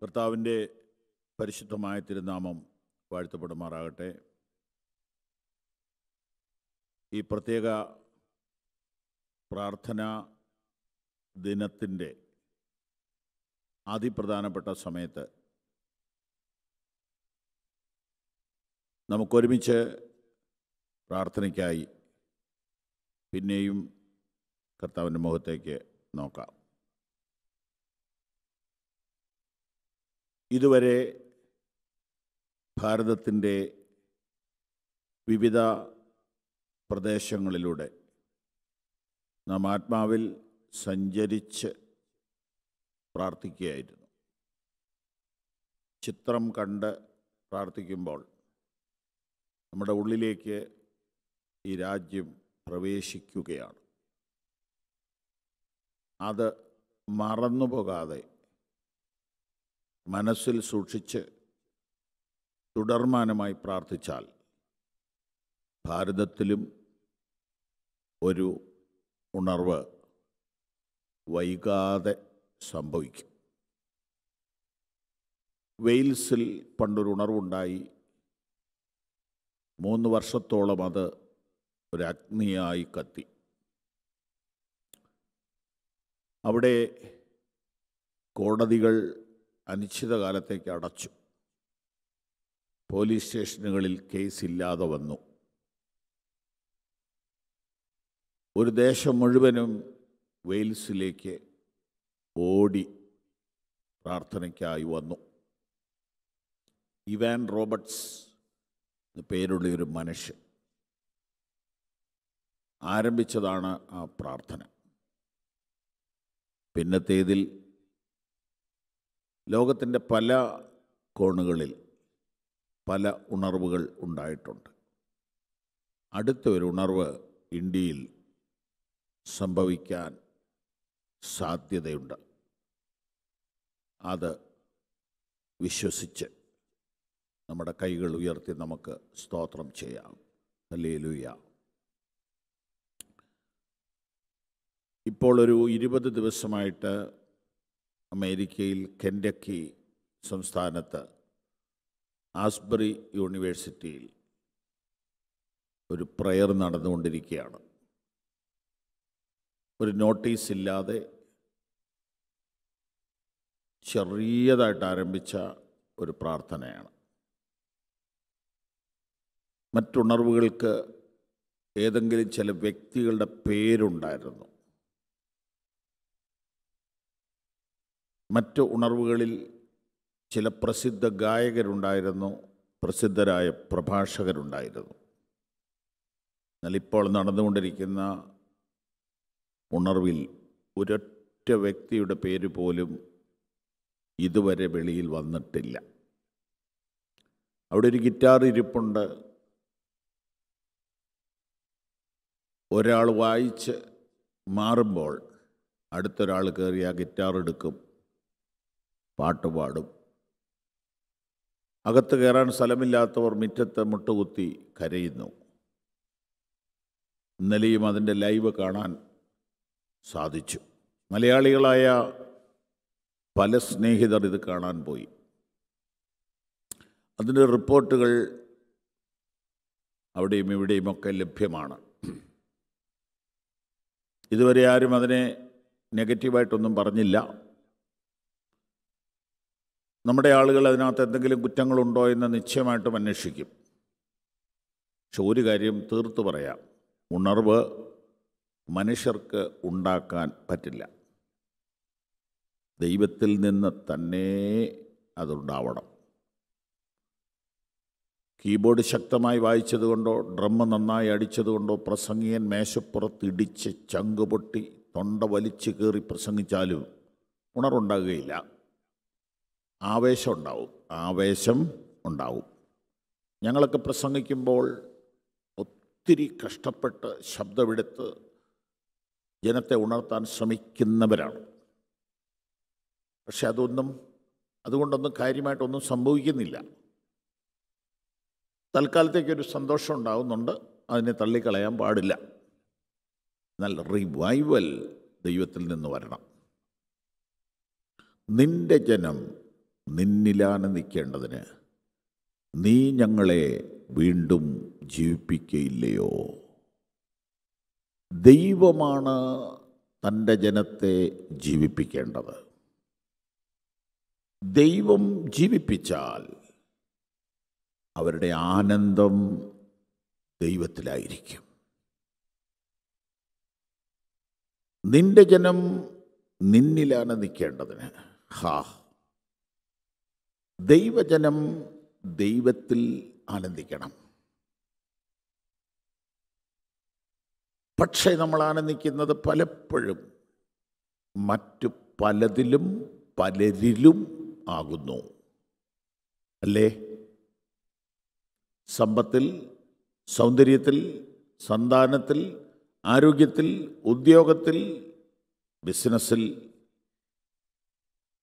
കർത്താവിൻ്റെ പരിശുദ്ധമായ തിരുനാമം വാഴ്ത്തപ്പെടുമാറാകട്ടെ. ഈ പ്രത്യേക പ്രാർത്ഥനാ ദിനത്തിൻ്റെ അതിപ്രധാനപ്പെട്ട സമയത്ത് നമുക്കൊരുമിച്ച് പ്രാർത്ഥനയ്ക്കായി പിന്നെയും കർത്താവിൻ്റെ മുഖത്തേക്ക് നോക്കാം. ഇതുവരെ ഭാരതത്തിൻ്റെ വിവിധ പ്രദേശങ്ങളിലൂടെ നാം ആത്മാവിൽ സഞ്ചരിച്ച് പ്രാർത്ഥിക്കുകയായിരുന്നു. ചിത്രം കണ്ട് പ്രാർത്ഥിക്കുമ്പോൾ നമ്മുടെ ഉള്ളിലേക്ക് ഈ രാജ്യം പ്രവേശിക്കുകയാണ്. അത് മറന്നുപോകാതെ മനസ്സിൽ സൂക്ഷിച്ച് തുടർമാനമായി പ്രാർത്ഥിച്ചാൽ ഭാരതത്തിലും ഒരു ഉണർവ് വൈകാതെ സംഭവിക്കും. വെയിൽസിൽ പണ്ടൊരു ഉണർവുണ്ടായി. 3 വർഷത്തോളം അത് ഒരഗ്നിയായി കത്തി. അവിടെ കോടതികൾ അനിശ്ചിതകാലത്തേക്ക് അടച്ചു. പോലീസ് സ്റ്റേഷനുകളിൽ കേസില്ലാതെ വന്നു. ഒരു ദേശം മുഴുവനും വെയിൽസിലേക്ക് ഓടി പ്രാർത്ഥനയ്ക്കായി വന്നു. ഇവാൻ റോബർട്ട്സ് എന്ന പേരുള്ളൊരു മനുഷ്യൻ ആരംഭിച്ചതാണ് ആ പ്രാർത്ഥന. പിന്നത്തേതിൽ ലോകത്തിൻ്റെ പല കോണുകളിൽ പല ഉണർവുകൾ ഉണ്ടായിട്ടുണ്ട്. അടുത്ത ഒരു ഉണർവ് ഇന്ത്യയിൽ സംഭവിക്കാൻ സാധ്യതയുണ്ട്. അത് വിശ്വസിച്ച് നമ്മുടെ കൈകൾ ഉയർത്തി നമുക്ക് സ്തോത്രം ചെയ്യാം. ഹല്ലേലൂയ. ഇപ്പോൾ ഒരു 20 ദിവസമായിട്ട് അമേരിക്കയിൽ കെൻഡക്കി സംസ്ഥാനത്ത് ആസ്ബറി യൂണിവേഴ്സിറ്റിയിൽ ഒരു പ്രയർ നടന്നുകൊണ്ടിരിക്കുകയാണ്. ഒരു നോട്ടീസ് ഇല്ലാതെ ചെറിയതായിട്ട് ആരംഭിച്ച ഒരു പ്രാർത്ഥനയാണ്. മറ്റുണർവുകൾക്ക് ഏതെങ്കിലും ചില വ്യക്തികളുടെ പേരുണ്ടായിരുന്നു. മറ്റ് ഉണർവുകളിൽ ചില പ്രസിദ്ധ ഗായകരുണ്ടായിരുന്നു, പ്രസിദ്ധരായ പ്രഭാഷകരുണ്ടായിരുന്നു. എന്നാൽ ഇപ്പോൾ നടന്നുകൊണ്ടിരിക്കുന്ന ഉണർവിൽ ഒരൊറ്റ വ്യക്തിയുടെ പേര് പോലും ഇതുവരെ വെളിയിൽ വന്നിട്ടില്ല. അവിടെ ഒരു ഗിറ്റാർ ഇരിപ്പുണ്ട്. ഒരാൾ വായിച്ച് മാറുമ്പോൾ അടുത്തൊരാൾ കയറി ആ ഗിറ്റാർ എടുക്കും, പാട്ടുപാടും. അകത്ത് കയറാൻ സ്ഥലമില്ലാത്തവർ മുറ്റത്ത് മുട്ടുകുത്തി കരയുന്നു. ഇന്നലെയും അതിൻ്റെ ലൈവ് കാണാൻ സാധിച്ചു. മലയാളികളായ പല സ്നേഹിതർ ഇത് കാണാൻ പോയി. അതിൻ്റെ റിപ്പോർട്ടുകൾ അവിടെയും ഇവിടെയുമൊക്കെ ലഭ്യമാണ്. ഇതുവരെ ആരും അതിനെ നെഗറ്റീവായിട്ടൊന്നും പറഞ്ഞില്ല. നമ്മുടെ ആളുകൾ അതിനകത്ത് എന്തെങ്കിലും കുറ്റങ്ങളുണ്ടോ എന്ന് നിശ്ചയമായിട്ടും അന്വേഷിക്കും. പക്ഷെ ഒരു കാര്യം തീർത്ത് പറയാം, ഉണർവ് മനുഷ്യർക്ക് ഉണ്ടാക്കാൻ പറ്റില്ല, ദൈവത്തിൽ നിന്ന് തന്നെ അതുണ്ടാവണം. കീബോർഡ് ശക്തമായി വായിച്ചതുകൊണ്ടോ ഡ്രമ്മ് നന്നായി അടിച്ചതുകൊണ്ടോ പ്രസംഗികൻ മേശപ്പുറത്തിടിച്ച് ചങ്കുപൊട്ടി തൊണ്ട വലിച്ചു കയറി പ്രസംഗിച്ചാലും ഉണർവുണ്ടാകുകയില്ല. ആവേശം ഉണ്ടാവും. ഞങ്ങളൊക്കെ പ്രസംഗിക്കുമ്പോൾ ഒത്തിരി കഷ്ടപ്പെട്ട് ശബ്ദമെടുത്ത് ജനത്തെ ഉണർത്താൻ ശ്രമിക്കുന്നവരാണ്. പക്ഷെ അതുകൊണ്ടൊന്നും കാര്യമായിട്ടൊന്നും സംഭവിക്കുന്നില്ല. തൽക്കാലത്തേക്കൊരു സന്തോഷം ഉണ്ടാകുന്നുണ്ട്, അതിനെ തള്ളിക്കളയാൻ പാടില്ല. എന്നാൽ റിവൈവൽ ദൈവത്തിൽ നിന്ന് വരണം. നിൻ്റെ ജനം നിന്നിലാണ് നിൽക്കേണ്ടതിന് നീ ഞങ്ങളെ വീണ്ടും ജീവിപ്പിക്കയില്ലയോ? ദൈവമാണ് തൻ്റെ ജനത്തെ ജീവിപ്പിക്കേണ്ടത്. ദൈവം ജീവിപ്പിച്ചാൽ അവരുടെ ആനന്ദം ദൈവത്തിലായിരിക്കും. നിന്റെ ജനം നിന്നിലാണ് നിൽക്കേണ്ടതിന്. ദൈവജനം ദൈവത്തിൽ ആനന്ദിക്കണം. പക്ഷേ നമ്മൾ ആനന്ദിക്കുന്നത് പലപ്പോഴും മറ്റു പലതിലും പലരിലും ആകുന്നു, അല്ലേ? സമ്പത്തിൽ, സൗന്ദര്യത്തിൽ, സന്താനത്തിൽ, ആരോഗ്യത്തിൽ, ഉദ്യോഗത്തിൽ, ബിസിനസ്സിൽ,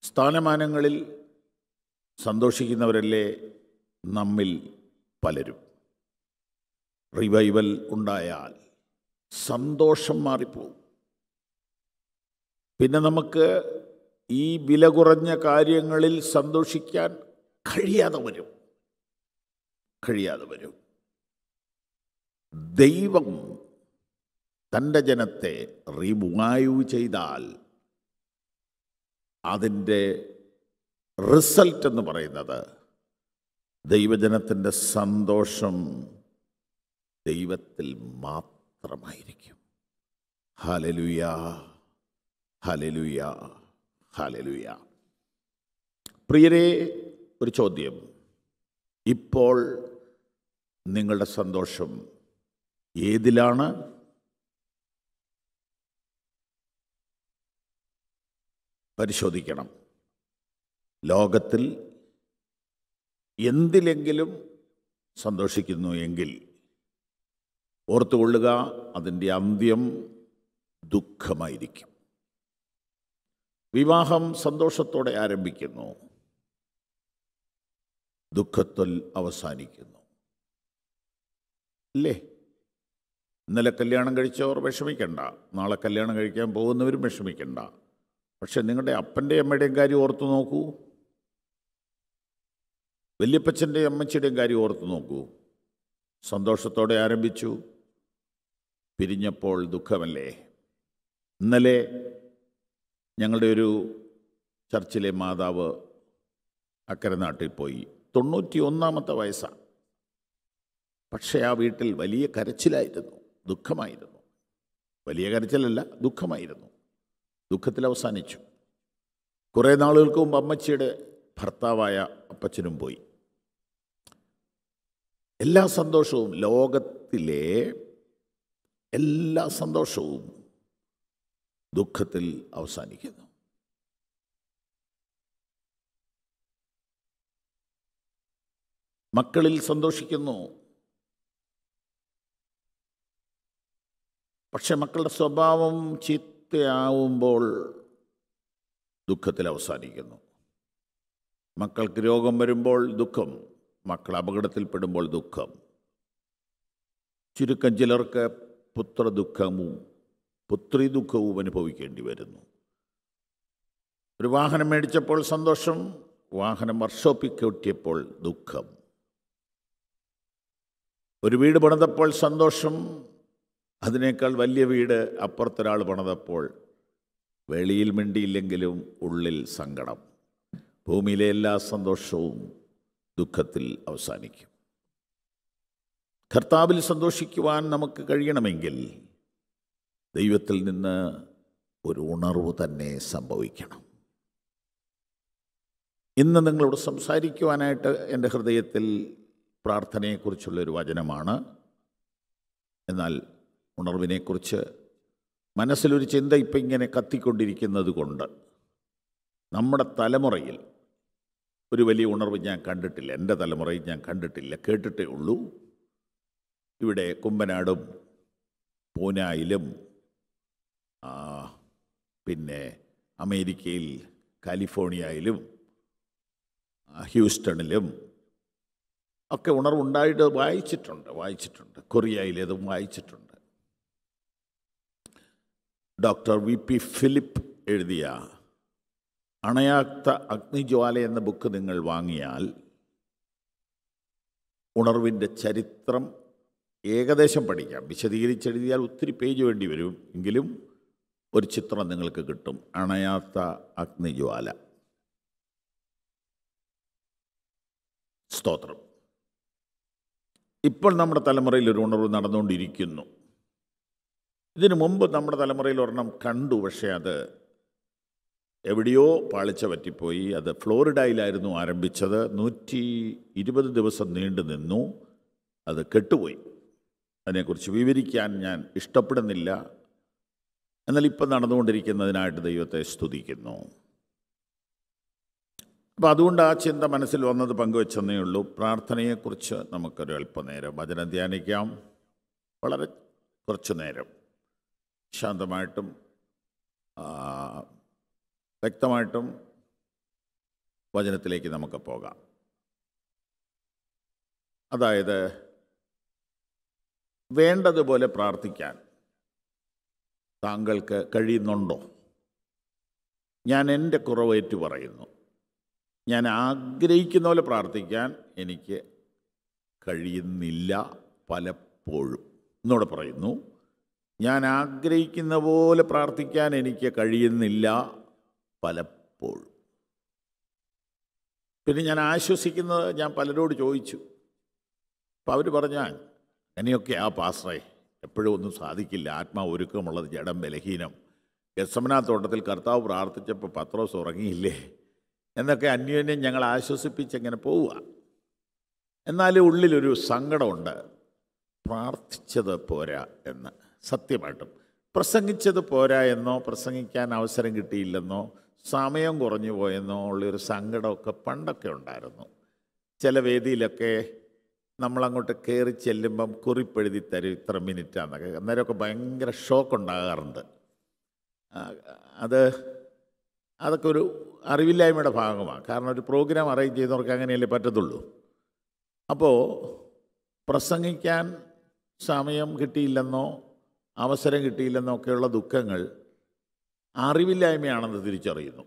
സ്ഥാനമാനങ്ങളിൽ സന്തോഷിക്കുന്നവരല്ലേ നമ്മിൽ പലരും. റിവൈവൽ ഉണ്ടായാൽ സന്തോഷം മാറിപ്പോകും. പിന്നെ നമുക്ക് ഈ വില കുറഞ്ഞ കാര്യങ്ങളിൽ സന്തോഷിക്കാൻ കഴിയാതെ വരും. ദൈവം തൻ്റെ ജനത്തെ റിവൈവ് ചെയ്താൽ അതിൻ്റെ റിസൾട്ട് എന്ന് പറയുന്നത് ദൈവജനത്തിൻ്റെ സന്തോഷം ദൈവത്തിൽ മാത്രമായിരിക്കും. Hallelujah, hallelujah, hallelujah. പ്രിയരെ, ഒരു ചോദ്യം. ഇപ്പോൾ നിങ്ങളുടെ സന്തോഷം ഏതിലാണ്? പരിശോധിക്കണം. ലോകത്തിൽ എന്തിലെങ്കിലും സന്തോഷിക്കുന്നു എങ്കിൽ ഓർത്തുകൊള്ളുക, അതിൻ്റെ അന്ത്യം ദുഃഖമായിരിക്കും. വിവാഹം സന്തോഷത്തോടെ ആരംഭിക്കുന്നു, ദുഃഖത്തിൽ അവസാനിക്കുന്നു, അല്ലേ? ഇന്നലെ കല്യാണം കഴിച്ചവർ വിഷമിക്കണ്ട, നാളെ കല്യാണം കഴിക്കാൻ പോകുന്നവരും വിഷമിക്കണ്ട. പക്ഷെ നിങ്ങളുടെ അപ്പൻ്റെയും അമ്മയുടെയും കാര്യം ഓർത്തു നോക്കൂ, വല്യപ്പച്ചൻ്റെയും അമ്മച്ചിയുടെയും കാര്യം ഓർത്തു നോക്കൂ. സന്തോഷത്തോടെ ആരംഭിച്ചു, പിരിഞ്ഞപ്പോൾ ദുഃഖമല്ലേ? ഇന്നലെ ഞങ്ങളുടെ ഒരു ചർച്ചിലെ മാതാവ് അക്കരെ നാട്ടിൽ പോയി. 91ാമത്തെ വയസ്സാണ്. പക്ഷേ ആ വീട്ടിൽ വലിയ കരച്ചിലായിരുന്നു, ദുഃഖമായിരുന്നു. വലിയ കരച്ചിലല്ല, ദുഃഖമായിരുന്നു. ദുഃഖത്തിൽ അവസാനിച്ചു. കുറേ നാളുകൾക്ക് മുമ്പ് അമ്മച്ചിയുടെ ഭർത്താവായ അപ്പച്ചനും പോയി. എല്ലാ സന്തോഷവും, ലോകത്തിലെ എല്ലാ സന്തോഷവും ദുഃഖത്തിൽ അവസാനിക്കുന്നു. മക്കളിൽ സന്തോഷിക്കുന്നു, പക്ഷെ മക്കളുടെ സ്വഭാവം ചീത്തയാവുമ്പോൾ ദുഃഖത്തിൽ അവസാനിക്കുന്നു. മക്കൾക്ക് രോഗം വരുമ്പോൾ ദുഃഖം, മക്കൾ അപകടത്തിൽപ്പെടുമ്പോൾ ദുഃഖം. ചുരുക്കം ചിലർക്ക് പുത്രദുഃഖവും പുത്രി ദുഃഖവും അനുഭവിക്കേണ്ടി വരുന്നു. ഒരു വാഹനം മേടിച്ചപ്പോൾ സന്തോഷം, വാഹനം വർക്ക്ഷോപ്പിൽ കെട്ടിയപ്പോൾ ദുഃഖം. ഒരു വീട് പണിതപ്പോൾ സന്തോഷം, അതിനേക്കാൾ വലിയ വീട് അപ്പുറത്തൊരാൾ പണിതപ്പോൾ വെളിയിൽ മിണ്ടിയില്ലെങ്കിലും ഉള്ളിൽ സങ്കടം. ഭൂമിയിലെ എല്ലാ സന്തോഷവും ദുഃഖത്തിൽ അവസാനിക്കും. കർത്താവിൽ സന്തോഷിക്കുവാൻ നമുക്ക് കഴിയണമെങ്കിൽ ദൈവത്തിൽ നിന്ന് ഒരു ഉണർവ് തന്നെ സംഭവിക്കണം. ഇന്ന് നിങ്ങളോട് സംസാരിക്കുവാനായിട്ട് എൻ്റെ ഹൃദയത്തിൽ പ്രാർത്ഥനയെക്കുറിച്ചുള്ളൊരു വചനമാണ്. എന്നാൽ ഉണർവിനെക്കുറിച്ച് മനസ്സിലൊരു ചിന്ത ഇപ്പം ഇങ്ങനെ കത്തിക്കൊണ്ടിരിക്കുന്നത് കൊണ്ട് നമ്മുടെ തലമുറയിൽ ഒരു വലിയ ഉണർവ് ഞാൻ കണ്ടിട്ടില്ല. എൻ്റെ തലമുറയിൽ ഞാൻ കണ്ടിട്ടില്ല, കേട്ടിട്ടേ ഉള്ളൂ. ഇവിടെ കുമ്പനാടും പൂനായിലും പിന്നെ അമേരിക്കയിൽ കാലിഫോർണിയയിലും ഹ്യൂസ്റ്റണിലും ഒക്കെ ഉണർവുണ്ടായിട്ട് വായിച്ചിട്ടുണ്ട്. കൊറിയയിലേതും വായിച്ചിട്ടുണ്ട്. ഡോക്ടർ വി പി ഫിലിപ്പ് എഴുതിയ അണയാത്ത അഗ്നിജ്വാല എന്ന ബുക്ക് നിങ്ങൾ വാങ്ങിയാൽ ഉണർവിൻ്റെ ചരിത്രം ഏകദേശം പഠിക്കാം. വിശദീകരിച്ചെഴുതിയാൽ ഒത്തിരി പേജ് വേണ്ടി വരും, എങ്കിലും ഒരു ചിത്രം നിങ്ങൾക്ക് കിട്ടും. അണയാത്ത അഗ്നിജ്വാല. സ്തോത്രം. ഇപ്പോൾ നമ്മുടെ തലമുറയിൽ ഒരു ഉണർവ് നടന്നുകൊണ്ടിരിക്കുന്നു. ഇതിനു മുമ്പ് നമ്മുടെ തലമുറയിൽ ഒരെണ്ണം കണ്ടു, പക്ഷേ അത് എവിടെയോ പാളിച്ച പറ്റിപ്പോയി. അത് ഫ്ലോറിഡയിലായിരുന്നു ആരംഭിച്ചത്. 120 ദിവസം നീണ്ടു നിന്നു, അത് കെട്ടുപോയി. അതിനെക്കുറിച്ച് വിവരിക്കാൻ ഞാൻ ഇഷ്ടപ്പെടുന്നില്ല. എന്നാൽ ഇപ്പം നടന്നുകൊണ്ടിരിക്കുന്നതിനായിട്ട് ദൈവത്തെ സ്തുതിക്കുന്നു. അപ്പോൾ അതുകൊണ്ട് ആ ചിന്ത മനസ്സിൽ വന്നത് പങ്കുവെച്ചെന്നേ ഉള്ളൂ. പ്രാർത്ഥനയെക്കുറിച്ച് നമുക്കൊരു അല്പനേരം വചനം ധ്യാനിക്കാം. വളരെ കുറച്ചു നേരം ശാന്തമായിട്ടും വ്യക്തമായിട്ടും വചനത്തിലേക്ക് നമുക്ക് പോകാം. അതായത് വേണ്ടതുപോലെ പ്രാർത്ഥിക്കാൻ താങ്കൾക്ക് കഴിയുന്നുണ്ടോ? ഞാൻ എൻ്റെ കുറവേറ്റു പറയുന്നു, ഞാൻ ആഗ്രഹിക്കുന്ന പോലെ പ്രാർത്ഥിക്കാൻ എനിക്ക് കഴിയുന്നില്ല പലപ്പോഴും. എന്നോട് പറയുന്നു, ഞാൻ ആഗ്രഹിക്കുന്ന പോലെ പ്രാർത്ഥിക്കാൻ എനിക്ക് കഴിയുന്നില്ല പലപ്പോഴും. പിന്നെ ഞാൻ ആശ്വസിക്കുന്നത്, ഞാൻ പലരോട് ചോദിച്ചു, അപ്പം അവർ പറഞ്ഞാൽ അങ്ങനെയൊക്കെ ആ പാസ്റ്ററേ, എപ്പോഴും ഒന്നും സാധിക്കില്ല, ആത്മാവ് ഒരുക്കമുള്ളത്, ജഡം ബലഹീനം. ഗെത്സമന തോട്ടത്തിൽ കർത്താവ് പ്രാർത്ഥിച്ചപ്പോൾ പത്രോസ് ഉറങ്ങിയില്ലേ എന്നൊക്കെ അന്യോന്യം ഞങ്ങൾ ആശ്വസിപ്പിച്ചങ്ങനെ പോവുക. എന്നാലും ഉള്ളിലൊരു സങ്കടമുണ്ട്, പ്രാർത്ഥിച്ചത് പോരാ എന്ന്. സത്യമായിട്ടും പ്രസംഗിച്ചത് പോരാ എന്നോ, പ്രസംഗിക്കാൻ അവസരം കിട്ടിയില്ലെന്നോ, സമയം കുറഞ്ഞു പോയെന്നോ ഉള്ളൊരു സങ്കടമൊക്കെ പണ്ടൊക്കെ ഉണ്ടായിരുന്നു. ചില വേദിയിലൊക്കെ നമ്മളങ്ങോട്ട് കയറി ചെല്ലുമ്പം കുറിപ്പെഴുതി തരും, ഇത്ര മിനിറ്റാന്നൊക്കെ. അന്നേരമൊക്കെ ഭയങ്കര ഷോക്ക് ഉണ്ടാകാറുണ്ട്. അതൊക്കെ ഒരു അറിവില്ലായ്മയുടെ ഭാഗമാണ്. കാരണം ഒരു പ്രോഗ്രാം അറേഞ്ച് ചെയ്യുന്നവർക്ക് അങ്ങനെയല്ലേ പറ്റത്തുള്ളൂ. അപ്പോൾ പ്രസംഗിക്കാൻ സമയം കിട്ടിയില്ലെന്നോ അവസരം കിട്ടിയില്ലെന്നോ ഒക്കെയുള്ള ദുഃഖങ്ങൾ അറിവില്ലായ്മയാണെന്ന് തിരിച്ചറിയുന്നു.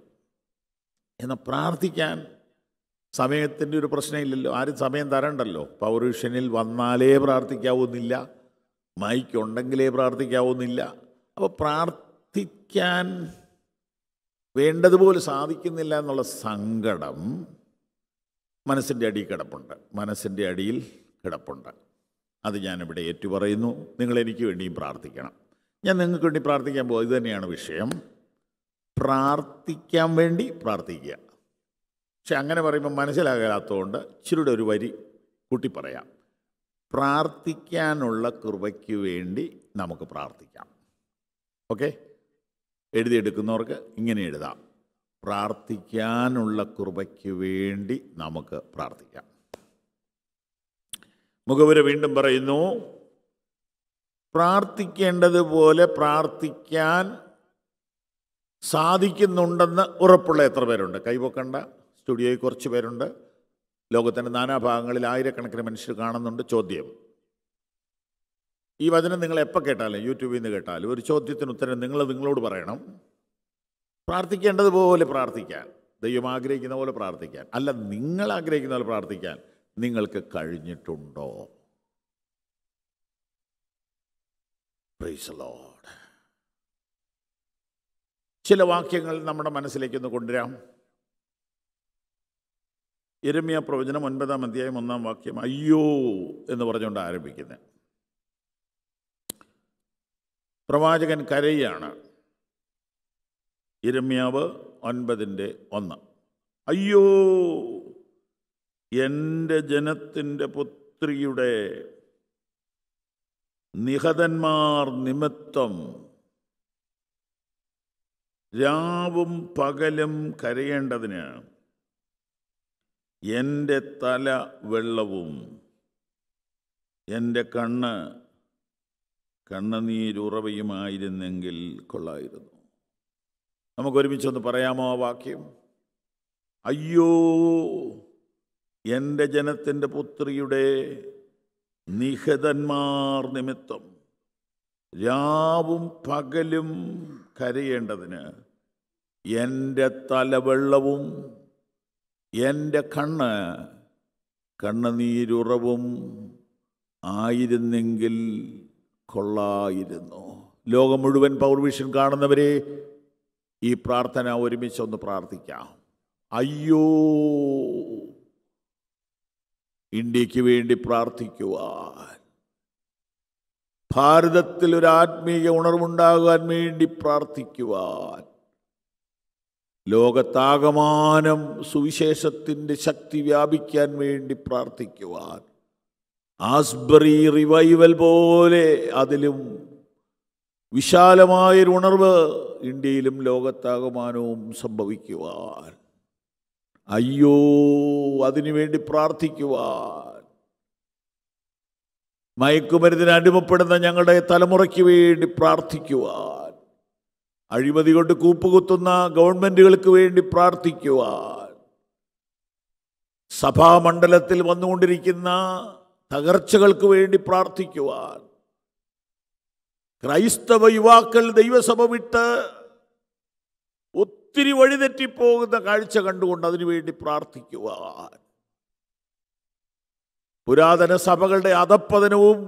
എന്നാൽ പ്രാർത്ഥിക്കാൻ സമയത്തിൻ്റെ ഒരു പ്രശ്നമില്ലല്ലോ, ആരും സമയം തരണ്ടല്ലോ. പൗരുഷനിൽ വന്നാലേ പ്രാർത്ഥിക്കാവുന്നില്ല, മൈക്കുണ്ടെങ്കിലേ പ്രാർത്ഥിക്കാവുന്നില്ല. അപ്പോൾ പ്രാർത്ഥിക്കാൻ വേണ്ടതുപോലെ സാധിക്കുന്നില്ല എന്നുള്ള സങ്കടം മനസ്സിൻ്റെ അടിയിൽ കിടപ്പുണ്ട്, അത് ഞാനിവിടെ ഏറ്റുപറയുന്നു. നിങ്ങളെനിക്ക് വേണ്ടിയും പ്രാർത്ഥിക്കണം, ഞാൻ നിങ്ങൾക്ക് വേണ്ടി പ്രാർത്ഥിക്കാൻ പോകും. ഇതുതന്നെയാണ് വിഷയം, പ്രാർത്ഥിക്കാൻ വേണ്ടി പ്രാർത്ഥിക്കുക. പക്ഷെ അങ്ങനെ പറയുമ്പോൾ മനസ്സിലാകാത്തതുകൊണ്ട് ഇച്ചിരിയുടെ ഒരു വരി കൂട്ടി പറയാം. പ്രാർത്ഥിക്കാനുള്ള കൃപയ്ക്ക് വേണ്ടി നമുക്ക് പ്രാർത്ഥിക്കാം. ഓക്കെ, എഴുതിയെടുക്കുന്നവർക്ക് ഇങ്ങനെ എഴുതാം, പ്രാർത്ഥിക്കാനുള്ള കൃപയ്ക്ക് വേണ്ടി നമുക്ക് പ്രാർത്ഥിക്കാം. മുഖവര വീണ്ടും പറയുന്നു, പ്രാർത്ഥിക്കേണ്ടതുപോലെ പ്രാർത്ഥിക്കാൻ സാധിക്കുന്നുണ്ടെന്ന് ഉറപ്പുള്ള എത്ര പേരുണ്ട്? കൈവക്കണ്ട. സ്റ്റുഡിയോയിൽ കുറച്ച് പേരുണ്ട്. ലോകത്തിൻ്റെ നാനാഭാഗങ്ങളിൽ ആയിരക്കണക്കിന് മനുഷ്യർ കാണുന്നുണ്ട്. ചോദ്യം, ഈ വചനം നിങ്ങൾ എപ്പോൾ കേട്ടാലും, യൂട്യൂബിൽ നിന്ന് കേട്ടാലും, ഒരു ചോദ്യത്തിന് ഉത്തരം നിങ്ങളോട് പറയണം. പ്രാർത്ഥിക്കേണ്ടതുപോലെ പ്രാർത്ഥിക്കാൻ, ദൈവം ആഗ്രഹിക്കുന്ന പോലെ പ്രാർത്ഥിക്കാൻ, അല്ല നിങ്ങൾ ആഗ്രഹിക്കുന്ന പോലെ പ്രാർത്ഥിക്കാൻ നിങ്ങൾക്ക് കഴിഞ്ഞിട്ടുണ്ടോ? Praise the lord. ചില വാക്യങ്ങൾ നമ്മുടെ മനസ്സിലേക്കൊന്ന് കൊണ്ടുവരാം. യെരമ്യാ പ്രവചനം 9-ാം അധ്യായം 1-ാം വാക്യം, അയ്യോ എന്ന് പറഞ്ഞുകൊണ്ട് ആരംഭിക്കുന്നത്. പ്രവാചകൻ കരയാണ്. യെരമ്യാവ് 9:1, അയ്യോ എൻ്റെ ജനത്തിൻ്റെ പുത്രിയുടെ നിഹതന്മാർ നിമിത്തം രാവും പകലും കരയേണ്ടതിന് എൻ്റെ തല വെള്ളവും എൻ്റെ കണ്ണുനീരുറവയുമായിരുന്നെങ്കിൽ കൊള്ളായിരുന്നു. നമുക്കൊരുമിച്ചൊന്ന് പറയാമോ ആ വാക്യം? അയ്യോ എൻ്റെ ജനത്തിൻ്റെ പുത്രിയുടെ നിഹതന്മാർ നിമിത്തം രാവും പകലും കരയേണ്ടതിന് എന്റെ തലവെള്ളവും എന്റെ കണ്ണ് കണ്ണുനീരുറവും ആയിരുന്നെങ്കിൽ കൊള്ളായിരുന്നു. ലോകം മുഴുവൻ പവർ വിഷൻ കാണുന്നവരെ ഈ പ്രാർത്ഥന ഒരുമിച്ചൊന്ന് പ്രാർത്ഥിക്കാം. അയ്യോ, ഇന്ത്യക്ക് വേണ്ടി പ്രാർത്ഥിക്കുവാൻ, ഭാരതത്തിൽ ഒരു ആത്മീയ ഉണർവുണ്ടാകാൻ വേണ്ടി പ്രാർത്ഥിക്കുവാൻ, ലോകത്താകമാനം സുവിശേഷത്തിൻ്റെ ശക്തി വ്യാപിക്കാൻ വേണ്ടി പ്രാർത്ഥിക്കുവാൻ, ആസ്ബറി റിവൈവൽ പോലെ അതിലും വിശാലമായൊരു ഉണർവ് ഇന്ത്യയിലും ലോകത്താകമാനവും സംഭവിക്കുവാൻ, അയ്യോ അതിനുവേണ്ടി പ്രാർത്ഥിക്കുവാൻ, മയക്കുമരുന്നിന് അടിമപ്പെടുന്ന ഞങ്ങളുടെ തലമുറയ്ക്ക് വേണ്ടി പ്രാർത്ഥിക്കുവാൻ, അഴിമതി കൊണ്ട് കൂപ്പുകുത്തുന്ന ഗവൺമെൻറ്റുകൾക്ക് വേണ്ടി പ്രാർത്ഥിക്കുവാൻ, സഭാമണ്ഡലത്തിൽ വന്നുകൊണ്ടിരിക്കുന്ന തകർച്ചകൾക്ക് വേണ്ടി പ്രാർത്ഥിക്കുവാൻ, ക്രൈസ്തവ യുവാക്കൾ ദൈവസഭ വിട്ട് ഒത്തിരി വഴിതെറ്റിപ്പോകുന്ന കാഴ്ച കണ്ടുകൊണ്ട് അതിനുവേണ്ടി പ്രാർത്ഥിക്കുവാൻ, പുരാതന സഭകളുടെ അധപ്പതനവും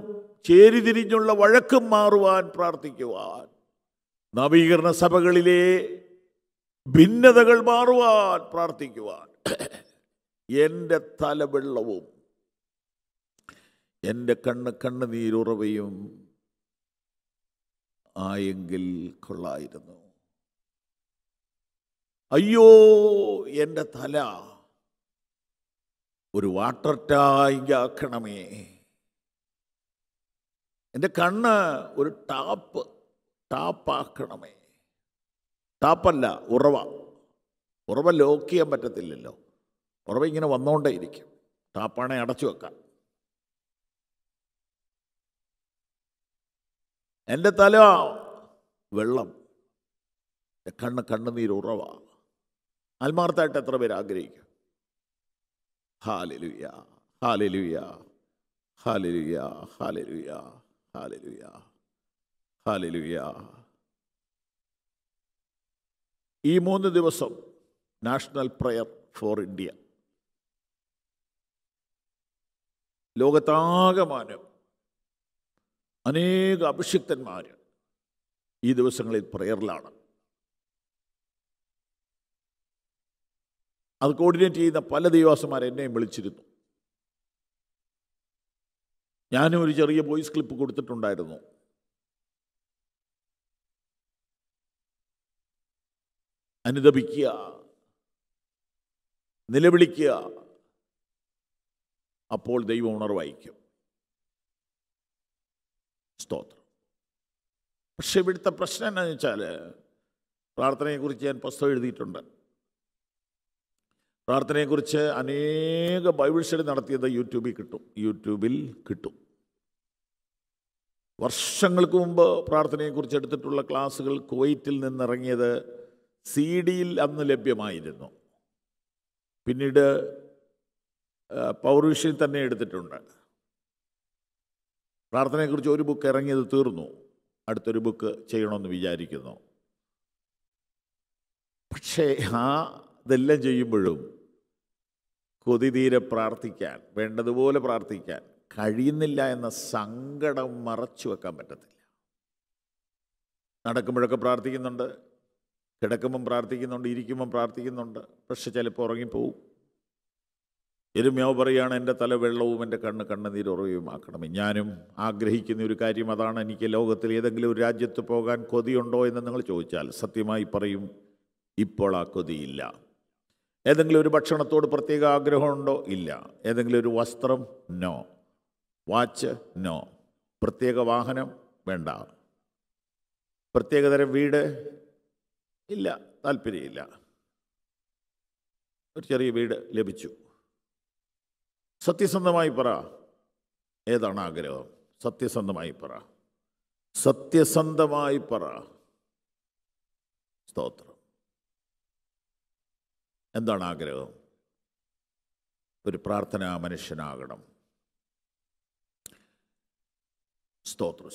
ചേരിതിരിഞ്ഞുള്ള വഴക്കും മാറുവാൻ പ്രാർത്ഥിക്കുവാൻ, നവീകരണ സഭകളിലെ ഭിന്നതകൾ മാറുവാൻ പ്രാർത്ഥിക്കുവാൻ, എൻ്റെ തലവെള്ളവും എൻ്റെ കണ്ണുനീരുറവയും ആയെങ്കിൽ കൊള്ളായിരുന്നു. അയ്യോ എൻ്റെ തല ഒരു വാട്ടർ ടാങ്ക് ആക്കണമേ, എൻ്റെ കണ്ണ് ഒരു ടാപ്പാക്കണമേ. ടാപ്പല്ല, ഉറവ ലോക്ക് ചെയ്യാൻ പറ്റത്തില്ലല്ലോ, ഉറവ ഇങ്ങനെ വന്നുകൊണ്ടേ ഇരിക്കും. ടാപ്പാണെ അടച്ചു വെക്കാം. എൻ്റെ തല വെള്ളം, എൻ്റെ കണ്ണുനീർ ഉറവ. ആത്മാർത്ഥമായിട്ട് എത്ര പേര് ആഗ്രഹിക്കും? Hallelujah, hallelujah, hallelujah, hallelujah, hallelujah, hallelujah. ഈ 3 ദിവസം നാഷണൽ പ്രയർ ഫോർ ഇന്ത്യ, ലോകത്താകമാനം അനേക അഭിഷിക്തന്മാർ ഈ ദിവസങ്ങളിൽ പ്രയറിലാണ്. അത് കോർഡിനേറ്റ് ചെയ്യുന്ന പല ദൈവദാസന്മാർ എന്നെയും വിളിച്ചിരുന്നു. ഞാനും ഒരു ചെറിയ വോയിസ് ക്ലിപ്പ് കൊടുത്തിട്ടുണ്ടായിരുന്നു. അനുദപിക്കുക, നിലവിളിക്കുക, അപ്പോൾ ദൈവം ഉണർവായിരിക്കും. സ്തോത്രം. പക്ഷെ ഇവിടുത്തെ പ്രശ്നം എന്താണെന്ന് വെച്ചാൽ, പ്രാർത്ഥനയെക്കുറിച്ച് ഞാൻ പുസ്തകം എഴുതിയിട്ടുണ്ട്. പ്രാർത്ഥനയെക്കുറിച്ച് അനേക ബൈബിൾ സ്റ്റഡി നടത്തിയത് യൂട്യൂബിൽ കിട്ടും. വർഷങ്ങൾക്ക് മുമ്പ് പ്രാർത്ഥനയെക്കുറിച്ച് എടുത്തിട്ടുള്ള ക്ലാസ്സുകൾ കുവൈറ്റിൽ നിന്നിറങ്ങിയത് CD-യിൽ അന്ന് ലഭ്യമായിരുന്നു. പിന്നീട് പവർ വിഷയം തന്നെ എടുത്തിട്ടുണ്ട്. പ്രാർത്ഥനയെക്കുറിച്ച് ഒരു ബുക്ക് ഇറങ്ങിയത് തീർന്നു. അടുത്തൊരു ബുക്ക് ചെയ്യണമെന്ന് വിചാരിക്കുന്നു. പക്ഷേ ഇതെല്ലാം ചെയ്യുമ്പോഴും കൊതി തീരെ പ്രാർത്ഥിക്കാൻ, വേണ്ടതുപോലെ പ്രാർത്ഥിക്കാൻ കഴിയുന്നില്ല എന്ന സങ്കടം മറച്ചു വെക്കാൻ പറ്റത്തില്ല. നടക്കുമ്പോഴൊക്കെ പ്രാർത്ഥിക്കുന്നുണ്ട്, കിടക്കുമ്പം പ്രാർത്ഥിക്കുന്നുണ്ട്, ഇരിക്കുമ്പം പ്രാർത്ഥിക്കുന്നുണ്ട്. പക്ഷെ ചിലപ്പോൾ ഉറങ്ങിപ്പോവും. എരുമയാവ് പറയുകയാണ്, എൻ്റെ തല വെള്ളവും എൻ്റെ കണ്ണുനീരുറവയും ആക്കണമേ. ഞാനും ആഗ്രഹിക്കുന്ന ഒരു കാര്യം അതാണ്. എനിക്ക് ലോകത്തിൽ ഏതെങ്കിലും ഒരു രാജ്യത്ത് പോകാൻ കൊതിയുണ്ടോ എന്ന് നിങ്ങൾ ചോദിച്ചാൽ സത്യമായി പറയും, ഇപ്പോൾ ആ കൊതിയില്ല. ഏതെങ്കിലും ഒരു ഭക്ഷണത്തോട് പ്രത്യേക ആഗ്രഹമുണ്ടോ? ഇല്ല. ഏതെങ്കിലും ഒരു വസ്ത്രം? നോ. വാച്ച്? നോ. പ്രത്യേക വാഹനം? വേണ്ട. പ്രത്യേകതരം വീട്? ഇല്ല, താല്പര്യമില്ല. ഒരു ചെറിയ വീട് ലഭിച്ചു. സത്യസന്ധമായി പറ, ഏതാണ് ആഗ്രഹം? സത്യസന്ധമായി പറ. സ്തോത്രം. എന്താണ് ആഗ്രഹം? ഒരു പ്രാർത്ഥനാ മനുഷ്യനാകണം. സ്തോത്രം.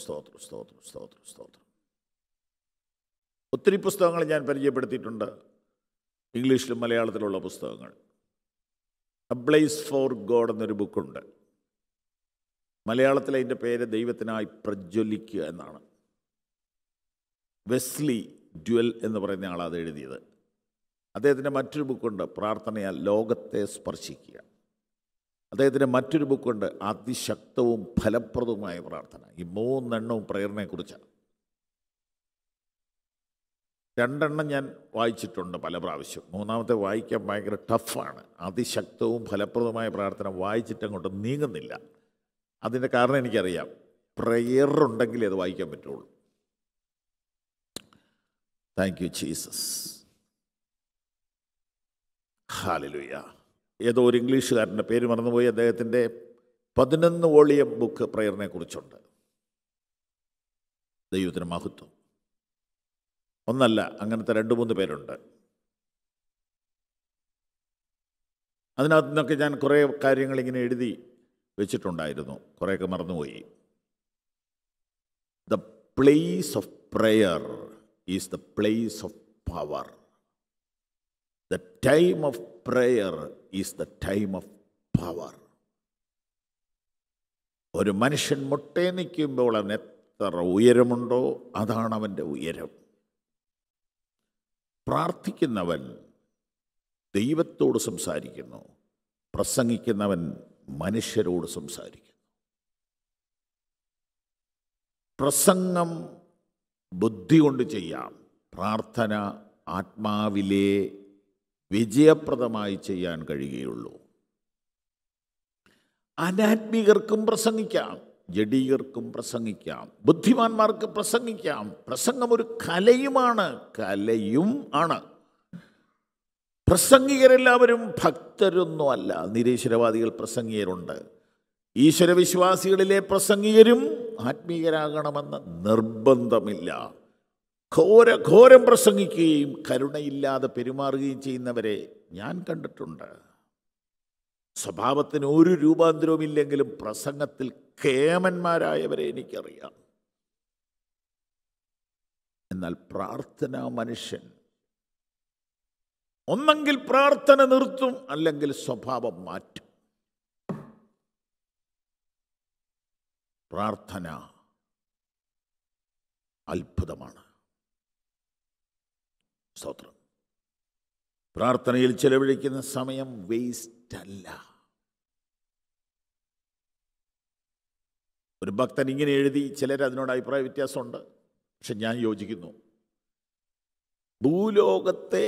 ഒത്തിരി പുസ്തകങ്ങൾ ഞാൻ പരിചയപ്പെടുത്തിയിട്ടുണ്ട്, ഇംഗ്ലീഷിലും മലയാളത്തിലുള്ള പുസ്തകങ്ങൾ. എ പ്ലേസ് ഫോർ ഗോഡ് എന്നൊരു ബുക്കുണ്ട്. മലയാളത്തിൽ അതിൻ്റെ പേര് ദൈവത്തിനായി പ്രജ്വലിക്കുക എന്നാണ്. വെസ്ലി ഡ്യുവൽ എന്ന് പറയുന്ന ആളാണ് എഴുതിയത്. അദ്ദേഹത്തിൻ്റെ മറ്റൊരു ബുക്കുണ്ട്, പ്രാർത്ഥനയാൽ ലോകത്തെ സ്പർശിക്കുക. അദ്ദേഹത്തിൻ്റെ മറ്റൊരു ബുക്കുണ്ട്, അതിശക്തവും ഫലപ്രദവുമായ പ്രാർത്ഥന. ഈ മൂന്നെണ്ണവും പ്രേരണയെക്കുറിച്ചാണ്. രണ്ടെണ്ണം ഞാൻ വായിച്ചിട്ടുണ്ട് പല പ്രാവശ്യം, മൂന്നാമത്തെ വായിക്കാൻ ഭയങ്കര ടഫാണ്. അതിശക്തവും ഫലപ്രദവുമായ പ്രാർത്ഥന വായിച്ചിട്ടങ്ങോട്ട് നീങ്ങുന്നില്ല. അതിൻ്റെ കാരണം എനിക്കറിയാം, പ്രേയറുണ്ടെങ്കിലേ അത് വായിക്കാൻ പറ്റുള്ളൂ. Thank you Jesus, hallelujah. ഏതോ ഒരു ഇംഗ്ലീഷുകാരൻ്റെ പേര് മറന്നുപോയി, അദ്ദേഹത്തിൻ്റെ 11 വോളിയം ബുക്ക് പ്രേയറിനെക്കുറിച്ചുണ്ട്. ദൈവത്തിന് മഹത്വം. ഒന്നല്ല, അങ്ങനത്തെ 2-3 പേരുണ്ട്. അതിനകത്തു നിന്നൊക്കെ ഞാൻ കുറേ കാര്യങ്ങളിങ്ങനെ എഴുതി വെച്ചിട്ടുണ്ടായിരുന്നു, കുറേയൊക്കെ മറന്നുപോയി. The place of prayer is the place of power. The time of prayer is the time of power. ഒരു മനുഷ്യൻ മുട്ടേ നിൽക്കുമ്പോൾ അവൻ എത്ര ഉയരമുണ്ടോ അതാണ് അവൻ്റെ ഉയരം. പ്രാർത്ഥിക്കുന്നവൻ ദൈവത്തോട് സംസാരിക്കുന്നു, പ്രസംഗിക്കുന്നവൻ മനുഷ്യരോട് സംസാരിക്കുന്നു. പ്രസംഗം ബുദ്ധി കൊണ്ട് ചെയ്യാം, പ്രാർത്ഥന ആത്മാവിലെ വിജയപ്രദമായി ചെയ്യാൻ കഴിയുകയുള്ളൂ. അനാത്മികർക്കും പ്രസംഗിക്കാം, ജഡീകർക്കും പ്രസംഗിക്കാം, ബുദ്ധിമാന്മാർക്ക് പ്രസംഗിക്കാം. പ്രസംഗം ഒരു കലയുമാണ്, പ്രസംഗികരെല്ലാവരും ഭക്തരൊന്നും അല്ല. നിരീശ്വരവാദികൾ പ്രസംഗികരുണ്ട്. ഈശ്വരവിശ്വാസികളിലെ പ്രസംഗികരും ആത്മീയരാകണമെന്ന് നിർബന്ധമില്ല. ഘോരം പ്രസംഗിക്കുകയും കരുണയില്ലാതെ പെരുമാറുകയും ചെയ്യുന്നവരെ ഞാൻ കണ്ടിട്ടുണ്ട്. സ്വഭാവത്തിന് ഒരു രൂപാന്തരവും ഇല്ലെങ്കിലും പ്രസംഗത്തിൽ കേമന്മാരായവരെ എനിക്കറിയാം. എന്നാൽ പ്രാർത്ഥനാ മനുഷ്യൻ ഒന്നെങ്കിൽ പ്രാർത്ഥന നിർത്തും, അല്ലെങ്കിൽ സ്വഭാവം മാറ്റും. പ്രാർത്ഥന അത്ഭുതമാണ്. സ്തോത്രം. പ്രാർത്ഥനയിൽ ചെലവഴിക്കുന്ന സമയം വേസ്റ്റ് അല്ല. ഒരു ഭക്തൻ ഇങ്ങനെ എഴുതി, ചിലർ അതിനോട് അഭിപ്രായ വ്യത്യാസമുണ്ട്, പക്ഷെ ഞാൻ യോജിക്കുന്നു. ഭൂലോകത്തെ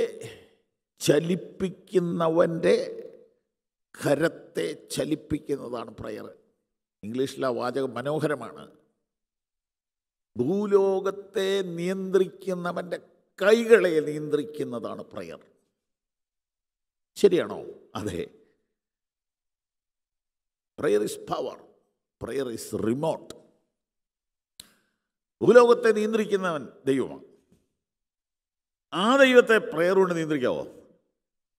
ചലിപ്പിക്കുന്നവൻ്റെ കരത്തെ ചലിപ്പിക്കുന്നതാണ് പ്രയർ. ഇംഗ്ലീഷിൽ ആ വാചകം മനോഹരമാണ്. ഭൂലോകത്തെ നിയന്ത്രിക്കുന്നവൻ്റെ കൈകളെ നിയന്ത്രിക്കുന്നതാണ് പ്രയർ. ശരിയാണോ? അതെ. Prayer is power, prayer is remote. ഭൂലോകത്തെ നിയന്ത്രിക്കുന്നവൻ ദൈവമാണ്. ആ ദൈവത്തെ പ്രയർ കൊണ്ട് നിയന്ത്രിക്കാവോ?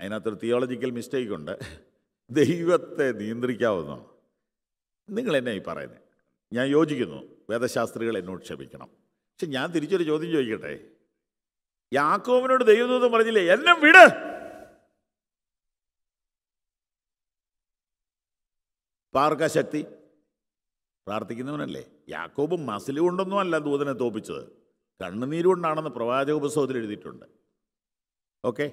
അതിനകത്തൊരു തിയോളജിക്കൽ മിസ്റ്റേക്ക് ഉണ്ട്. ദൈവത്തെ നിയന്ത്രിക്കാവുന്നോ? നിങ്ങൾ എന്നെ ഈ പറയുന്നത് ഞാൻ യോജിക്കുന്നു. വേദശാസ്ത്രികൾ എന്നോട് ക്ഷമിക്കണം, പക്ഷെ ഞാൻ തിരിച്ചൊരു ചോദ്യം ചോദിക്കട്ടെ. യാക്കോബിനോട് ദൈവദൂതൻ പറഞ്ഞില്ലേ, എന്നെ വിട്? പാർക്കാ ശക്തി? പ്രാർത്ഥിക്കുന്നവനല്ലേ. യാക്കോബും മസില് കൊണ്ടൊന്നും അല്ല ദൂതനെ തോപ്പിച്ചത്, കണ്ണുനീരുകൊണ്ടാണെന്ന് പ്രവാചക പുസ്തകത്തിൽ എഴുതിയിട്ടുണ്ട്. ഓക്കെ.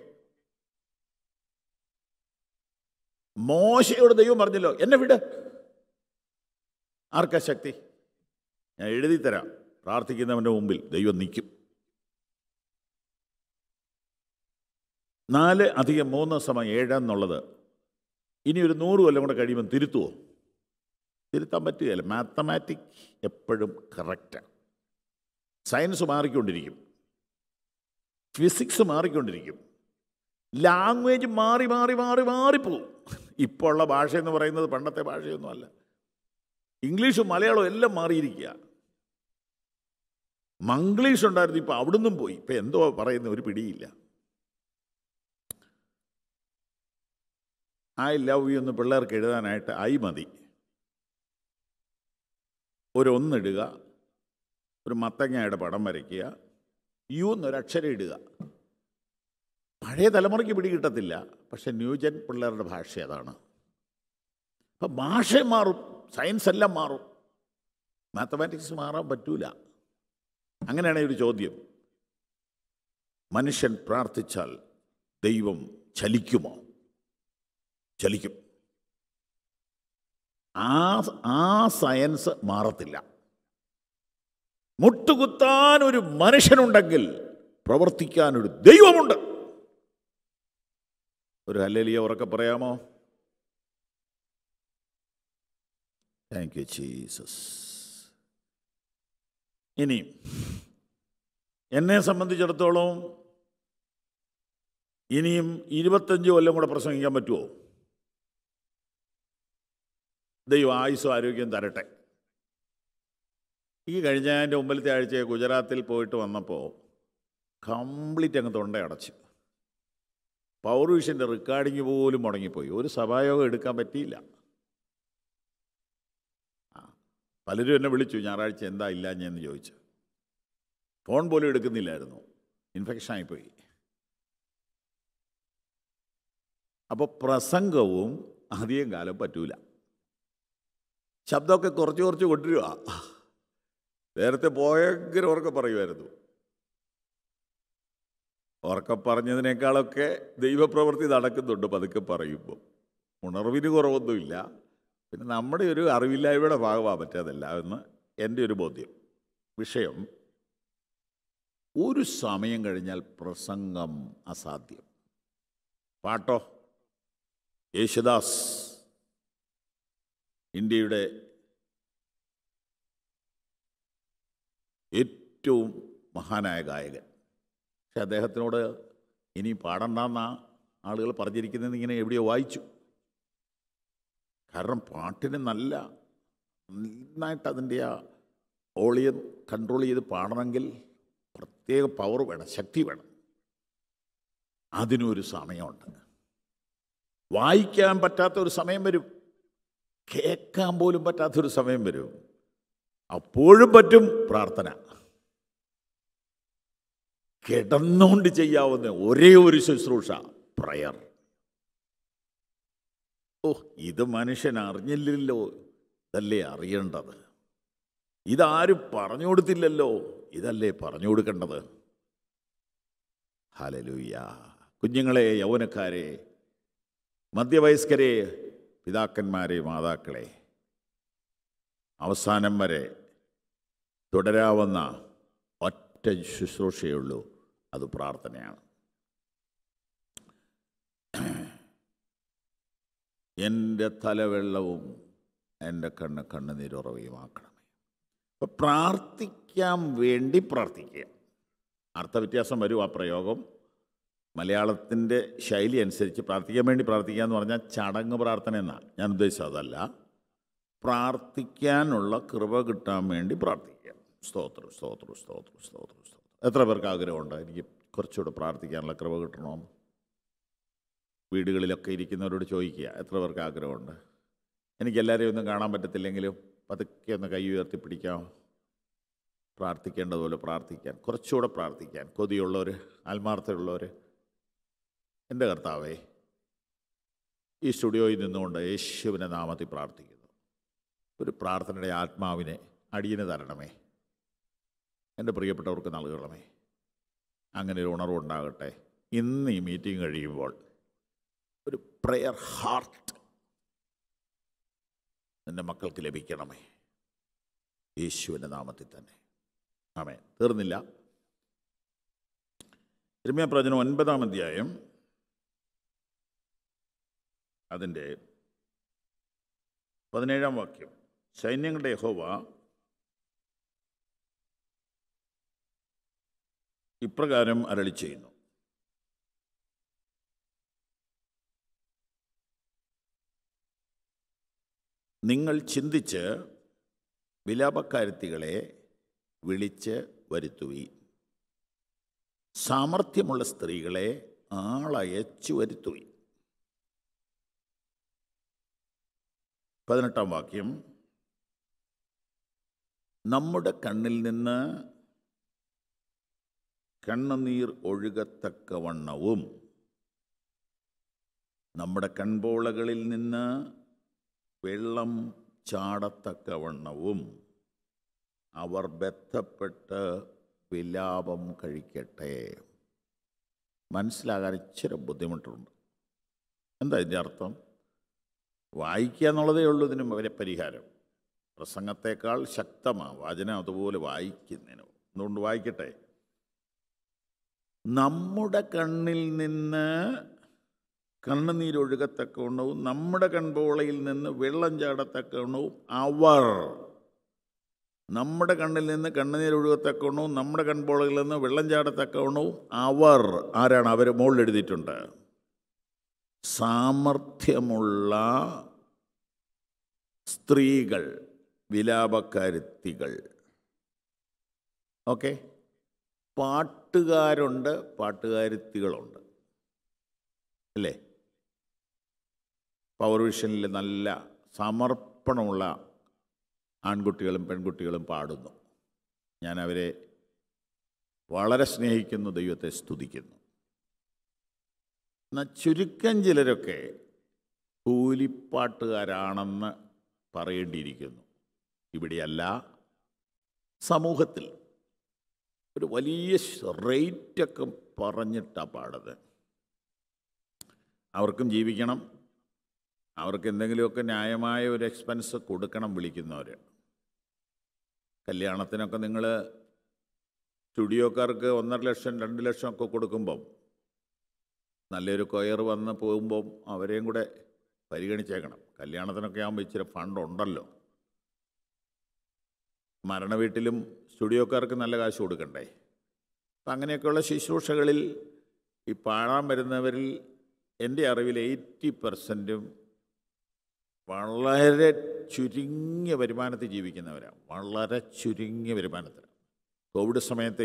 മോശയോട് ദൈവം പറഞ്ഞല്ലോ, എന്നെ വിട്. ആർക്കാ ശക്തി? ഞാൻ എഴുതി തരാം, പ്രാർത്ഥിക്കുന്നവൻ്റെ മുമ്പിൽ ദൈവം നിൽക്കും. 4+3=7 എന്നുള്ളത് ഇനി ഒരു 100 കൊല്ലം കൂടെ കഴിയുമ്പോൾ തിരുത്തുമോ? തിരുത്താൻ പറ്റുകയല്ല. മാത്തമാറ്റിക് എപ്പോഴും കറക്റ്റാണ്. സയൻസ് മാറിക്കൊണ്ടിരിക്കും, ഫിസിക്സ് മാറിക്കൊണ്ടിരിക്കും, ലാംഗ്വേജ് മാറി മാറി മാറി മാറിപ്പോവും. ഇപ്പോൾ ഉള്ള ഭാഷയെന്ന് പറയുന്നത് പണ്ടത്തെ ഭാഷയൊന്നുമല്ല. ഇംഗ്ലീഷും മലയാളവും എല്ലാം മാറിയിരിക്കുക. മംഗ്ലീഷ് ഉണ്ടായിരുന്നു, ഇപ്പോൾ അവിടുന്നും പോയി. ഇപ്പോൾ എന്തോ പറയുന്ന ഒരു പിടിയില്ല. ഐ ലവ് യു എന്ന് പിള്ളേർക്ക് എഴുതാനായിട്ട് ഐ മതി. ഒരു 1 ഇടുക, ഒരു മത്തങ്ങയുടെ പടം വരയ്ക്കുക, യു എന്നൊരു അക്ഷരം ഇടുക. പഴയ തലമുറയ്ക്ക് പിടികിട്ടത്തില്ല, പക്ഷെ ന്യൂജൻ പിള്ളേരുടെ ഭാഷ അതാണ്. അപ്പം ഭാഷ മാറും, സയൻസ് എല്ലാം മാറും, മാത്തമാറ്റിക്സ് മാറാൻ പറ്റൂല. അങ്ങനെയാണ് ഒരു ചോദ്യം, മനുഷ്യൻ പ്രാർത്ഥിച്ചാൽ ദൈവം ചലിക്കുമോ? ചലിക്കും. ആ സയൻസ് മാറത്തില്ല. മുട്ടുകുത്താൻ ഒരു മനുഷ്യനുണ്ടെങ്കിൽ പ്രവർത്തിക്കാനൊരു ദൈവമുണ്ട്. ഒരു ഹല്ലേലൂയ ഉറക്കെ പറയാമോ? Thank you Jesus. ഇനി എന്നെ സംബന്ധിച്ചിടത്തോളം ഇനിയും 25 കൊല്ലം കൂടെ പ്രസംഗിക്കാൻ പറ്റുമോ? ദൈവം ആയുസ്സും ആരോഗ്യം തരട്ടെ. ഈ കഴിഞ്ഞ എൻ്റെ മുമ്പിലത്തെ ആഴ്ച ഗുജറാത്തിൽ പോയിട്ട് വന്നപ്പോൾ കംപ്ലീറ്റ് അങ്ങ് തൊണ്ടയടച്ച് പൗർവിഷൻ്റെ റെക്കോർഡിങ് പോലും മുടങ്ങിപ്പോയി. ഒരു സഭായോഗം എടുക്കാൻ പറ്റിയില്ല. പലരും എന്നെ വിളിച്ചു, ഞായറാഴ്ച എന്താ ഇല്ലാഞ്ഞെന്ന് ചോദിച്ചു. ഫോൺ പോലും എടുക്കുന്നില്ലായിരുന്നു, ഇൻഫെക്ഷൻ ആയിപ്പോയി. അപ്പോൾ പ്രസംഗവും അധികം കാലം പറ്റൂല. ശബ്ദമൊക്കെ കുറച്ച് കുറച്ച് കൊണ്ടുവരുക. നേരത്തെ ഭയങ്കര ഉറക്കം പറയുമായിരുന്നു. ഉറക്കം പറഞ്ഞതിനേക്കാളൊക്കെ ദൈവപ്രവൃത്തി നടക്കുന്നുണ്ട് പതുക്കെ പറയുമ്പോൾ. ഉണർവിന് കുറവൊന്നുമില്ല. പിന്നെ നമ്മുടെ ഒരു അറിവില്ലായ്മയുടെ ഭാഗമാണ് പറ്റാതല്ല എന്ന് എൻ്റെ ഒരു ബോധ്യം. വിഷയം, ഒരു സമയം കഴിഞ്ഞാൽ പ്രസംഗം അസാധ്യം. പാട്ടോ യേശുദാസ്, ഇന്ത്യയുടെ ഏറ്റവും മഹാനായ ഗായകൻ. പക്ഷെ അദ്ദേഹത്തിനോട് ഇനി പാടണ്ടെന്നാണ് ആളുകൾ പറഞ്ഞിരിക്കുന്നത്. ഇങ്ങനെ എവിടെയോ വായിച്ചു. കാരണം പാട്ടിന് നന്നായിട്ട് അതിൻ്റെ ആ ഓളിയം കൺട്രോൾ ചെയ്ത് പാടണമെങ്കിൽ പ്രത്യേക പവർ വേണം, ശക്തി വേണം. അതിനൊരു സമയമുണ്ട്. വായിക്കാൻ പറ്റാത്തൊരു സമയം വരും, കേൾക്കാൻ പോലും പറ്റാത്തൊരു സമയം വരും. അപ്പോഴും പറ്റും പ്രാർത്ഥന. കിടന്നുകൊണ്ട് ചെയ്യാവുന്ന ഒരേ ഒരു ശുശ്രൂഷ പ്രയർ. ഓ, ഇത് മനുഷ്യൻ അറിഞ്ഞില്ലല്ലോ, ഇതല്ലേ അറിയേണ്ടത്. ഇതാരും പറഞ്ഞു കൊടുത്തില്ലല്ലോ, ഇതല്ലേ പറഞ്ഞു കൊടുക്കേണ്ടത്. ഹല്ലേലൂയ. കുഞ്ഞുങ്ങളെ, യൗവനക്കാരെ, മധ്യവയസ്കരെ, പിതാക്കന്മാരെ, മാതാക്കളെ, അവസാനം വരെ തുടരാവുന്ന ഒറ്റ ശുശ്രൂഷയുള്ളൂ, അത് പ്രാർത്ഥനയാണ്. എൻ്റെ തലവെള്ളവും എൻ്റെ കണ്ണുനീരുറവയുമാക്കണമേ. അപ്പോൾ പ്രാർത്ഥിക്കാൻ വേണ്ടി പ്രാർത്ഥിക്കുക. അർത്ഥവ്യത്യാസം വരും ആ പ്രയോഗം. മലയാളത്തിൻ്റെ ശൈലി അനുസരിച്ച് പ്രാർത്ഥിക്കാൻ വേണ്ടി പ്രാർത്ഥിക്കുക എന്ന് പറഞ്ഞാൽ ചടങ്ങ് പ്രാർത്ഥന എന്നാണ് ഞാൻ ഉദ്ദേശിച്ചത്. അതല്ല, പ്രാർത്ഥിക്കാനുള്ള കൃപ കിട്ടാൻ വേണ്ടി പ്രാർത്ഥിക്കുക. സ്തോത്രം സ്തോത്രം സ്തോത്രം സ്തോത്രം സ്തോത്രം. എത്ര പേർക്ക് ആഗ്രഹമുണ്ട് എനിക്ക് കുറച്ചുകൂടെ പ്രാർത്ഥിക്കാനുള്ള കൃപ കിട്ടണോ? വീടുകളിലൊക്കെ ഇരിക്കുന്നവരോട് ചോദിക്കുക, എത്ര പേർക്ക് ആഗ്രഹമുണ്ട്? എനിക്കെല്ലാവരെയും ഒന്നും കാണാൻ പറ്റത്തില്ലെങ്കിലും പതുക്കെ ഒന്ന് കൈ ഉയർത്തി പിടിക്കാം. പ്രാർത്ഥിക്കേണ്ടതുപോലെ പ്രാർത്ഥിക്കാൻ, കുറച്ചുകൂടെ പ്രാർത്ഥിക്കാൻ കൊതിയുള്ളവർ, ആത്മാർത്ഥതയുള്ളവർ. എൻ്റെ കർത്താവേ, ഈ സ്റ്റുഡിയോയിൽ നിന്നുകൊണ്ട് യേശുവിൻ്റെ നാമത്തിൽ പ്രാർത്ഥിക്കുന്നു, ഒരു പ്രാർത്ഥനയുടെ ആത്മാവിനെ അടിയന് തരണമേ, എൻ്റെ പ്രിയപ്പെട്ടവർക്ക് നൽകണമേ. അങ്ങനെ ഒരു ഉണർവുണ്ടാകട്ടെ. ഇന്ന് ഈ മീറ്റിംഗ് കഴിയുമ്പോൾ ഒരു പ്രെയർ ഹാർട്ട് എൻ്റെ മക്കൾക്ക് ലഭിക്കണമേ, യേശുവിൻ്റെ നാമത്തിൽ തന്നെ. ആമേൻ. തീർന്നില്ല. യിരെമ്യാപ്രവചനം 9-ാം അധ്യായം അതിൻ്റെ 17-ാം വാക്യം. സൈന്യങ്ങളുടെ യഹോവ ഇപ്രകാരം അരുളിച്ചെയ്യുന്നു, നിങ്ങൾ ചിന്തിച്ച് വിലാപക്കാരത്തികളെ വിളിച്ച് വരുത്തുവി, സാമർഥ്യമുള്ള സ്ത്രീകളെ ആളയച്ചു വരുത്തുവി. 18-ാം വാക്യം. നമ്മുടെ കണ്ണിൽ നിന്ന് കണ്ണുനീർ ഒഴുകത്തക്കവണ്ണവും നമ്മുടെ കൺപോളകളിൽ നിന്ന് വെള്ളം ചാടത്തക്കവണ്ണവും അവർ ബന്ധപ്പെട്ട് വിലാപം കഴിക്കട്ടെ. മനസ്സിലാകാൻ ഇച്ചിരി ബുദ്ധിമുട്ടുണ്ട്. എന്താ ഇതിൻ്റെ അർത്ഥം? വായിക്കുക എന്നുള്ളതേ ഉള്ളൂ ഇതിന് വരെ പരിഹാരം. പ്രസംഗത്തേക്കാൾ ശക്തമാണ് വചനം. അതുപോലെ വായിക്കുന്നതിന് എന്തുകൊണ്ട് വായിക്കട്ടെ? നമ്മുടെ കണ്ണിൽ നിന്ന് കണ്ണുനീരൊഴുകത്തക്കവണ്ണവും നമ്മുടെ കൺപോളയിൽ നിന്ന് വെള്ളം ചാടത്തക്കവണ്ണവും അവർ, നമ്മുടെ കണ്ണിൽ നിന്ന് കണ്ണുനീരൊഴുകത്തക്കവണ്ണവും നമ്മുടെ കൺപോളയിൽ നിന്ന് വെള്ളം ചാടത്തക്കവണ്ണവും അവർ, ആരാണ് അവർ? മുകളിൽ എഴുതിയിട്ടുണ്ട്. സാമർഥ്യമുള്ള സ്ത്രീകൾ, വിലാപക്കാരുത്തികൾ. ഓക്കെ, പാട്ടുകാരുണ്ട്, പാട്ടുകാരുത്തികളുണ്ട് അല്ലേ? പവർ വിഷനിൽ നല്ല സമർപ്പണമുള്ള ആൺകുട്ടികളും പെൺകുട്ടികളും പാടുന്നു. ഞാനവരെ വളരെ സ്നേഹിക്കുന്നു, ദൈവത്തെ സ്തുതിക്കുന്നു. എന്നാൽ ചുരുക്കം ചിലരൊക്കെ കൂലിപ്പാട്ടുകാരാണെന്ന് പറയേണ്ടിയിരിക്കുന്നു. ഇവിടെയല്ല, സമൂഹത്തിൽ ഒരു വലിയ റേറ്റൊക്കെ പറഞ്ഞിട്ടാണ് പാടത്. അവർക്കും ജീവിക്കണം, അവർക്ക് എന്തെങ്കിലുമൊക്കെ ന്യായമായ ഒരു എക്സ്പെൻസ് കൊടുക്കണം വിളിക്കുന്നവർ. കല്യാണത്തിനൊക്കെ നിങ്ങൾ സ്റ്റുഡിയോക്കാർക്ക് 1.5 ലക്ഷം 2 ലക്ഷം ഒക്കെ കൊടുക്കുമ്പം നല്ലൊരു കൊയർ വന്ന് പോകുമ്പം അവരെയും കൂടെ പരിഗണിച്ചേക്കണം. കല്യാണത്തിനൊക്കെ ആകുമ്പോൾ ഇച്ചിരി ഫണ്ടുണ്ടല്ലോ. മരണവീട്ടിലും സ്റ്റുഡിയോക്കാർക്ക് നല്ല കാശ് കൊടുക്കണ്ടേ? അപ്പം അങ്ങനെയൊക്കെയുള്ള ശുശ്രൂഷകളിൽ ഈ പാടാൻ വരുന്നവരിൽ എൻ്റെ അറിവിൽ 80% വളരെ ചുരുങ്ങിയ വരുമാനത്തിൽ ജീവിക്കുന്നവരാണ്. വളരെ ചുരുങ്ങിയ വരുമാനത്തിൽ. കോവിഡ് സമയത്ത്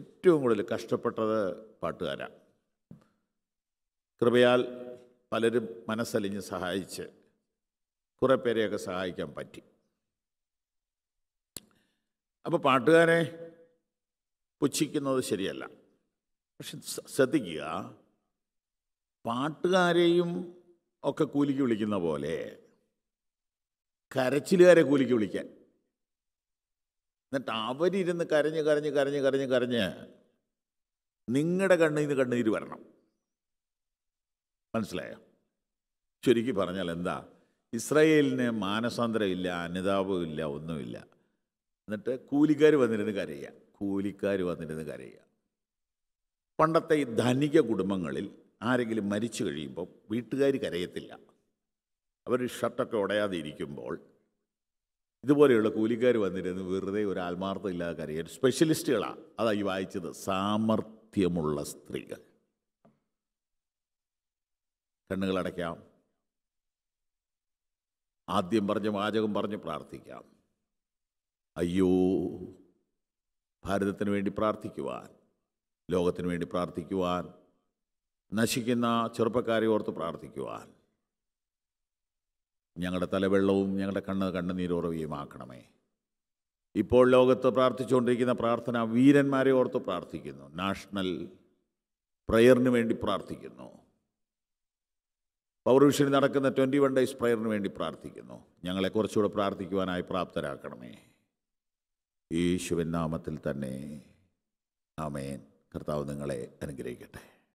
ഏറ്റവും കൂടുതൽ, കഷ്ടപ്പെട്ടത് പാട്ടുകാരാണ്. കൃപയാൽ പലരും മനസ്സലിഞ്ഞ് സഹായിച്ച് കുറേ പേരെയൊക്കെ സഹായിക്കാൻ പറ്റി. അപ്പോൾ പാട്ടുകാരെ പുച്ഛിക്കുന്നത് ശരിയല്ല. പക്ഷെ ശ്രദ്ധിക്കുക, പാട്ടുകാരെയും ഒക്കെ കൂലിക്ക് വിളിക്കുന്ന പോലെ കരച്ചിലുകാരെ കൂലിക്ക് വിളിക്കാൻ, എന്നിട്ട് അവരിരുന്ന് കരഞ്ഞ് നിങ്ങളുടെ കണ്ണീർ വരണം. മനസ്സിലായോ? ചുരുക്കി പറഞ്ഞാൽ എന്താ? ഇസ്രായേലിന് മാനസാന്തരമില്ല, അനുതാപമില്ല, ഒന്നുമില്ല. എന്നിട്ട് കൂലിക്കാർ വന്നിരുന്ന് കരയുക. പണ്ടത്തെ ഈ ധനിക കുടുംബങ്ങളിൽ ആരെങ്കിലും മരിച്ചു കഴിയുമ്പോൾ വീട്ടുകാർ കരയത്തില്ല. അവർ ഷർട്ടൊക്കെ ഉടയാതെ ഇരിക്കുമ്പോൾ ഇതുപോലെയുള്ള കൂലിക്കാർ വന്നിരുന്ന് വെറുതെ ഒരു ആത്മാർത്ഥം ഇല്ലാതെ കരയുക. സ്പെഷ്യലിസ്റ്റുകളാണ്. അതാ ഈ വായിച്ചത്, സാമർഥ്യമുള്ള സ്ത്രീകൾ. കണ്ണുകളടയ്ക്കാം, ആദ്യം പറഞ്ഞ വാചകം പറഞ്ഞ് പ്രാർത്ഥിക്കാം. അയ്യോ, ഭാരതത്തിന് വേണ്ടി പ്രാർത്ഥിക്കുവാൻ, ലോകത്തിന് വേണ്ടി പ്രാർത്ഥിക്കുവാൻ, നശിക്കുന്ന ചെറുപ്പക്കാരെ ഓർത്ത് പ്രാർത്ഥിക്കുവാൻ, ഞങ്ങളുടെ തലവെള്ളവും ഞങ്ങളുടെ കണ്ണുനീരുറവയും ആക്കണമേ. ഇപ്പോൾ ലോകത്ത് പ്രാർത്ഥിച്ചുകൊണ്ടിരിക്കുന്ന പ്രാർത്ഥന വീരന്മാരെ ഓർത്ത് പ്രാർത്ഥിക്കുന്നു, നാഷണൽ പ്രയറിന് വേണ്ടി പ്രാർത്ഥിക്കുന്നു, പൗർവിഷന് നടക്കുന്ന 21 ഡേയ്സ് പ്രയറിന് വേണ്ടി പ്രാർത്ഥിക്കുന്നു. ഞങ്ങളെ കുറച്ചുകൂടെ പ്രാർത്ഥിക്കുവാനായി പ്രാപ്തരാക്കണമേ. യേശുവിൻ നാമത്തിൽ തന്നെ ആമേൻ. കർത്താവ് നിങ്ങളെ അനുഗ്രഹിക്കട്ടെ.